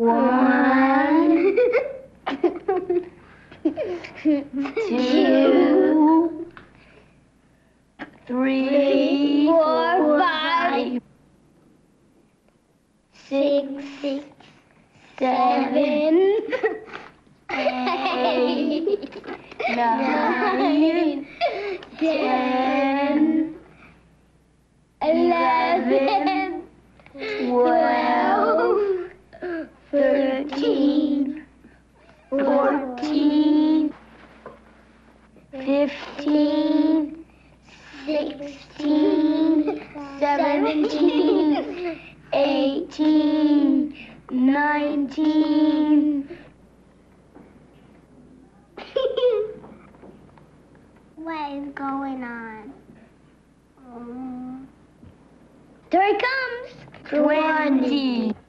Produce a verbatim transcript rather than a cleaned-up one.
One, two, three, four, five, six, six, seven, eight, nine, ten, eleven, twelve, thirteen, fourteen, fifteen, sixteen, seventeen, eighteen, nineteen. What is going on? Um, there it comes! twenty.